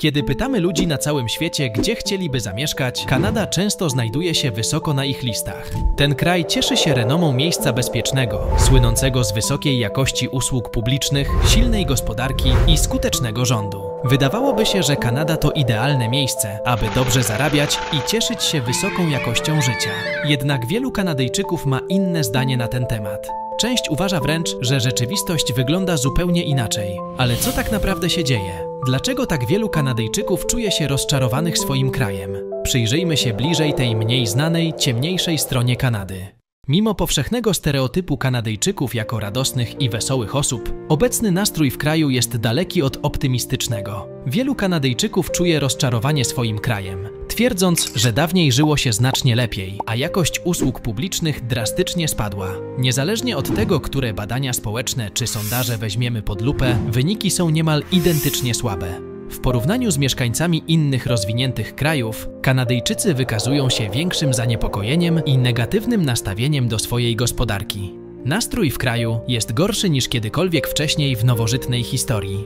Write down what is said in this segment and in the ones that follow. Kiedy pytamy ludzi na całym świecie, gdzie chcieliby zamieszkać, Kanada często znajduje się wysoko na ich listach. Ten kraj cieszy się renomą miejsca bezpiecznego, słynącego z wysokiej jakości usług publicznych, silnej gospodarki i skutecznego rządu. Wydawałoby się, że Kanada to idealne miejsce, aby dobrze zarabiać i cieszyć się wysoką jakością życia. Jednak wielu Kanadyjczyków ma inne zdanie na ten temat. Część uważa wręcz, że rzeczywistość wygląda zupełnie inaczej. Ale co tak naprawdę się dzieje? Dlaczego tak wielu Kanadyjczyków czuje się rozczarowanych swoim krajem? Przyjrzyjmy się bliżej tej mniej znanej, ciemniejszej stronie Kanady. Mimo powszechnego stereotypu Kanadyjczyków jako radosnych i wesołych osób, obecny nastrój w kraju jest daleki od optymistycznego. Wielu Kanadyjczyków czuje rozczarowanie swoim krajem, twierdząc, że dawniej żyło się znacznie lepiej, a jakość usług publicznych drastycznie spadła. Niezależnie od tego, które badania społeczne czy sondaże weźmiemy pod lupę, wyniki są niemal identycznie słabe. W porównaniu z mieszkańcami innych rozwiniętych krajów, Kanadyjczycy wykazują się większym zaniepokojeniem i negatywnym nastawieniem do swojej gospodarki. Nastrój w kraju jest gorszy niż kiedykolwiek wcześniej w nowożytnej historii.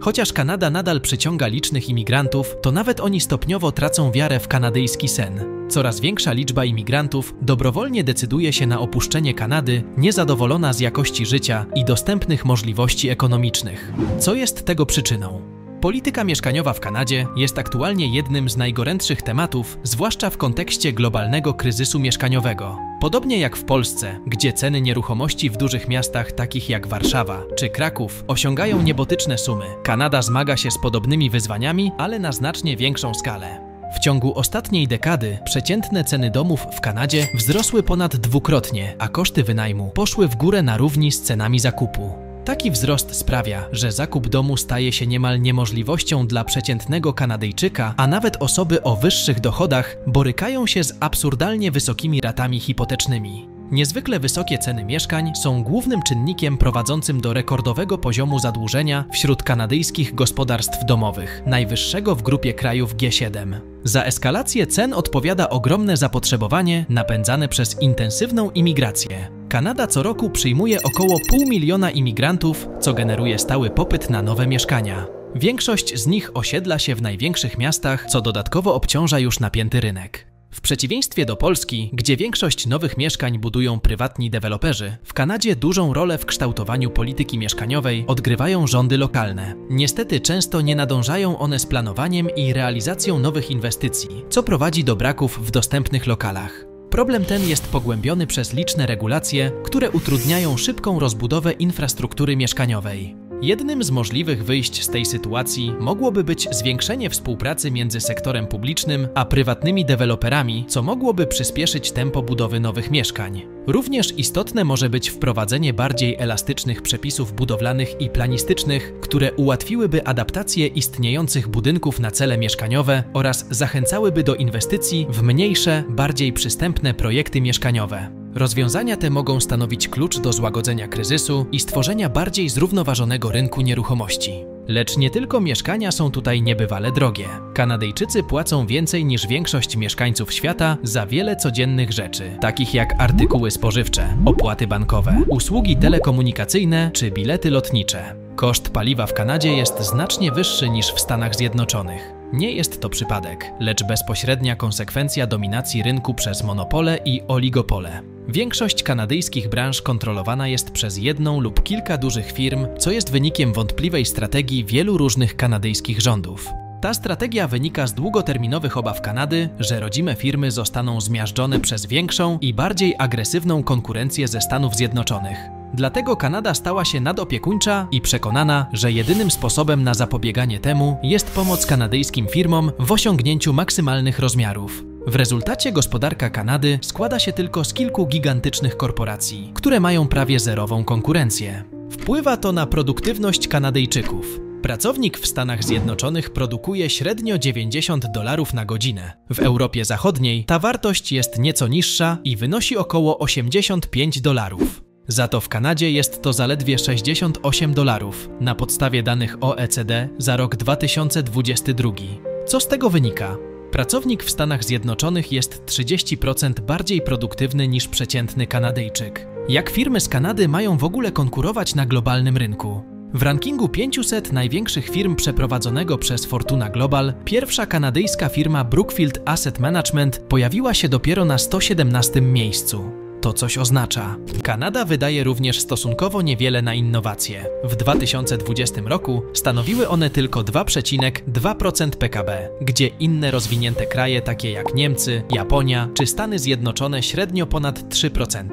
Chociaż Kanada nadal przyciąga licznych imigrantów, to nawet oni stopniowo tracą wiarę w kanadyjski sen. Coraz większa liczba imigrantów dobrowolnie decyduje się na opuszczenie Kanady, niezadowolona z jakości życia i dostępnych możliwości ekonomicznych. Co jest tego przyczyną? Polityka mieszkaniowa w Kanadzie jest aktualnie jednym z najgorętszych tematów, zwłaszcza w kontekście globalnego kryzysu mieszkaniowego. Podobnie jak w Polsce, gdzie ceny nieruchomości w dużych miastach takich jak Warszawa czy Kraków osiągają niebotyczne sumy, Kanada zmaga się z podobnymi wyzwaniami, ale na znacznie większą skalę. W ciągu ostatniej dekady przeciętne ceny domów w Kanadzie wzrosły ponad dwukrotnie, a koszty wynajmu poszły w górę na równi z cenami zakupu. Taki wzrost sprawia, że zakup domu staje się niemal niemożliwością dla przeciętnego Kanadyjczyka, a nawet osoby o wyższych dochodach borykają się z absurdalnie wysokimi ratami hipotecznymi. Niezwykle wysokie ceny mieszkań są głównym czynnikiem prowadzącym do rekordowego poziomu zadłużenia wśród kanadyjskich gospodarstw domowych, najwyższego w grupie krajów G7. Za eskalację cen odpowiada ogromne zapotrzebowanie napędzane przez intensywną imigrację. Kanada co roku przyjmuje około 500 000 imigrantów, co generuje stały popyt na nowe mieszkania. Większość z nich osiedla się w największych miastach, co dodatkowo obciąża już napięty rynek. W przeciwieństwie do Polski, gdzie większość nowych mieszkań budują prywatni deweloperzy, w Kanadzie dużą rolę w kształtowaniu polityki mieszkaniowej odgrywają rządy lokalne. Niestety często nie nadążają one z planowaniem i realizacją nowych inwestycji, co prowadzi do braków w dostępnych lokalach. Problem ten jest pogłębiony przez liczne regulacje, które utrudniają szybką rozbudowę infrastruktury mieszkaniowej. Jednym z możliwych wyjść z tej sytuacji mogłoby być zwiększenie współpracy między sektorem publicznym a prywatnymi deweloperami, co mogłoby przyspieszyć tempo budowy nowych mieszkań. Również istotne może być wprowadzenie bardziej elastycznych przepisów budowlanych i planistycznych, które ułatwiłyby adaptację istniejących budynków na cele mieszkaniowe oraz zachęcałyby do inwestycji w mniejsze, bardziej przystępne projekty mieszkaniowe. Rozwiązania te mogą stanowić klucz do złagodzenia kryzysu i stworzenia bardziej zrównoważonego rynku nieruchomości. Lecz nie tylko mieszkania są tutaj niebywale drogie. Kanadyjczycy płacą więcej niż większość mieszkańców świata za wiele codziennych rzeczy, takich jak artykuły spożywcze, opłaty bankowe, usługi telekomunikacyjne czy bilety lotnicze. Koszt paliwa w Kanadzie jest znacznie wyższy niż w Stanach Zjednoczonych. Nie jest to przypadek, lecz bezpośrednia konsekwencja dominacji rynku przez monopole i oligopole. Większość kanadyjskich branż kontrolowana jest przez jedną lub kilka dużych firm, co jest wynikiem wątpliwej strategii wielu różnych kanadyjskich rządów. Ta strategia wynika z długoterminowych obaw Kanady, że rodzime firmy zostaną zmiażdżone przez większą i bardziej agresywną konkurencję ze Stanów Zjednoczonych. Dlatego Kanada stała się nadopiekuńcza i przekonana, że jedynym sposobem na zapobieganie temu jest pomoc kanadyjskim firmom w osiągnięciu maksymalnych rozmiarów. W rezultacie gospodarka Kanady składa się tylko z kilku gigantycznych korporacji, które mają prawie zerową konkurencję. Wpływa to na produktywność Kanadyjczyków. Pracownik w Stanach Zjednoczonych produkuje średnio $90 na godzinę. W Europie Zachodniej ta wartość jest nieco niższa i wynosi około $85. Za to w Kanadzie jest to zaledwie $68 na podstawie danych OECD za rok 2022. Co z tego wynika? Pracownik w Stanach Zjednoczonych jest 30% bardziej produktywny niż przeciętny Kanadyjczyk. Jak firmy z Kanady mają w ogóle konkurować na globalnym rynku? W rankingu 500 największych firm przeprowadzonego przez Fortuna Global pierwsza kanadyjska firma Brookfield Asset Management pojawiła się dopiero na 117. miejscu. To coś oznacza. Kanada wydaje również stosunkowo niewiele na innowacje. W 2020 roku stanowiły one tylko 2,2% PKB, gdzie inne rozwinięte kraje takie jak Niemcy, Japonia czy Stany Zjednoczone średnio ponad 3%.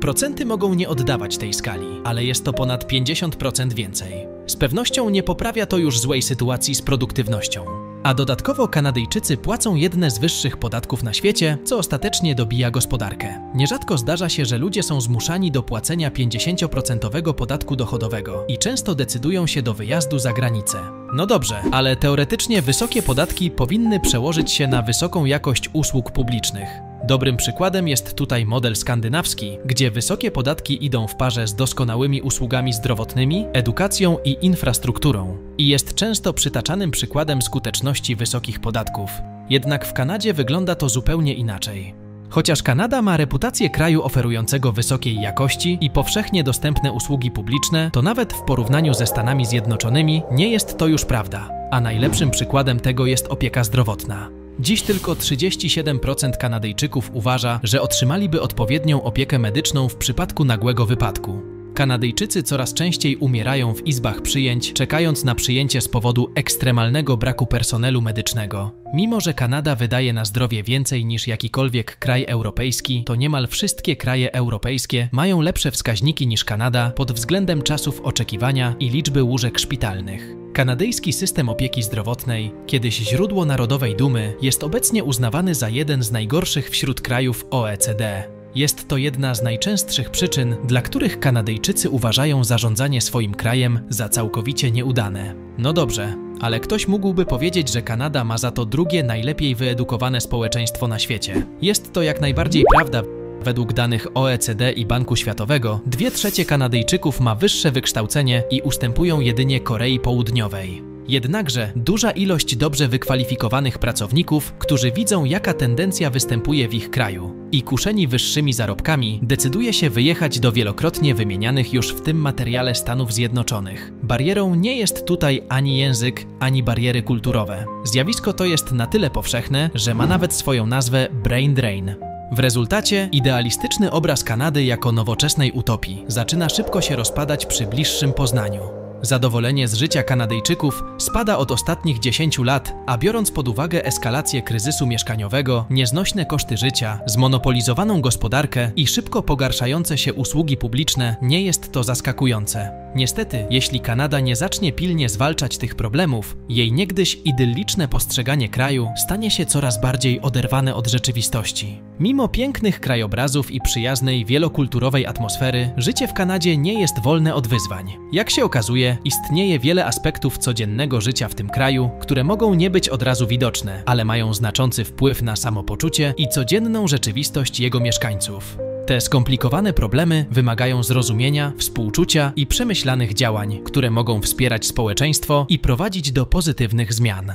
Procenty mogą nie oddawać tej skali, ale jest to ponad 50% więcej. Z pewnością nie poprawia to już złej sytuacji z produktywnością. A dodatkowo Kanadyjczycy płacą jedne z wyższych podatków na świecie, co ostatecznie dobija gospodarkę. Nierzadko zdarza się, że ludzie są zmuszani do płacenia 50% podatku dochodowego i często decydują się do wyjazdu za granicę. No dobrze, ale teoretycznie wysokie podatki powinny przełożyć się na wysoką jakość usług publicznych. Dobrym przykładem jest tutaj model skandynawski, gdzie wysokie podatki idą w parze z doskonałymi usługami zdrowotnymi, edukacją i infrastrukturą i jest często przytaczanym przykładem skuteczności wysokich podatków. Jednak w Kanadzie wygląda to zupełnie inaczej. Chociaż Kanada ma reputację kraju oferującego wysokiej jakości i powszechnie dostępne usługi publiczne, to nawet w porównaniu ze Stanami Zjednoczonymi nie jest to już prawda, a najlepszym przykładem tego jest opieka zdrowotna. Dziś tylko 37% Kanadyjczyków uważa, że otrzymaliby odpowiednią opiekę medyczną w przypadku nagłego wypadku. Kanadyjczycy coraz częściej umierają w izbach przyjęć, czekając na przyjęcie z powodu ekstremalnego braku personelu medycznego. Mimo że Kanada wydaje na zdrowie więcej niż jakikolwiek kraj europejski, to niemal wszystkie kraje europejskie mają lepsze wskaźniki niż Kanada pod względem czasów oczekiwania i liczby łóżek szpitalnych. Kanadyjski system opieki zdrowotnej, kiedyś źródło narodowej dumy, jest obecnie uznawany za jeden z najgorszych wśród krajów OECD. Jest to jedna z najczęstszych przyczyn, dla których Kanadyjczycy uważają zarządzanie swoim krajem za całkowicie nieudane. No dobrze, ale ktoś mógłby powiedzieć, że Kanada ma za to drugie najlepiej wyedukowane społeczeństwo na świecie. Jest to jak najbardziej prawda. Według danych OECD i Banku Światowego 2/3 Kanadyjczyków ma wyższe wykształcenie i ustępują jedynie Korei Południowej. Jednakże duża ilość dobrze wykwalifikowanych pracowników, którzy widzą, jaka tendencja występuje w ich kraju i kuszeni wyższymi zarobkami, decyduje się wyjechać do wielokrotnie wymienianych już w tym materiale Stanów Zjednoczonych. Barierą nie jest tutaj ani język, ani bariery kulturowe. Zjawisko to jest na tyle powszechne, że ma nawet swoją nazwę brain drain. W rezultacie idealistyczny obraz Kanady jako nowoczesnej utopii zaczyna szybko się rozpadać przy bliższym poznaniu. Zadowolenie z życia Kanadyjczyków spada od ostatnich 10 lat, a biorąc pod uwagę eskalację kryzysu mieszkaniowego, nieznośne koszty życia, zmonopolizowaną gospodarkę i szybko pogarszające się usługi publiczne, nie jest to zaskakujące. Niestety, jeśli Kanada nie zacznie pilnie zwalczać tych problemów, jej niegdyś idylliczne postrzeganie kraju stanie się coraz bardziej oderwane od rzeczywistości. Mimo pięknych krajobrazów i przyjaznej, wielokulturowej atmosfery, życie w Kanadzie nie jest wolne od wyzwań. Jak się okazuje, istnieje wiele aspektów codziennego życia w tym kraju, które mogą nie być od razu widoczne, ale mają znaczący wpływ na samopoczucie i codzienną rzeczywistość jego mieszkańców. Te skomplikowane problemy wymagają zrozumienia, współczucia i przemyślanych działań, które mogą wspierać społeczeństwo i prowadzić do pozytywnych zmian.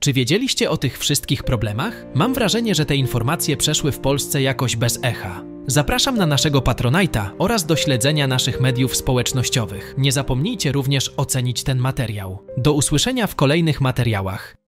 Czy wiedzieliście o tych wszystkich problemach? Mam wrażenie, że te informacje przeszły w Polsce jakoś bez echa. Zapraszam na naszego Patronite'a oraz do śledzenia naszych mediów społecznościowych. Nie zapomnijcie również ocenić ten materiał. Do usłyszenia w kolejnych materiałach.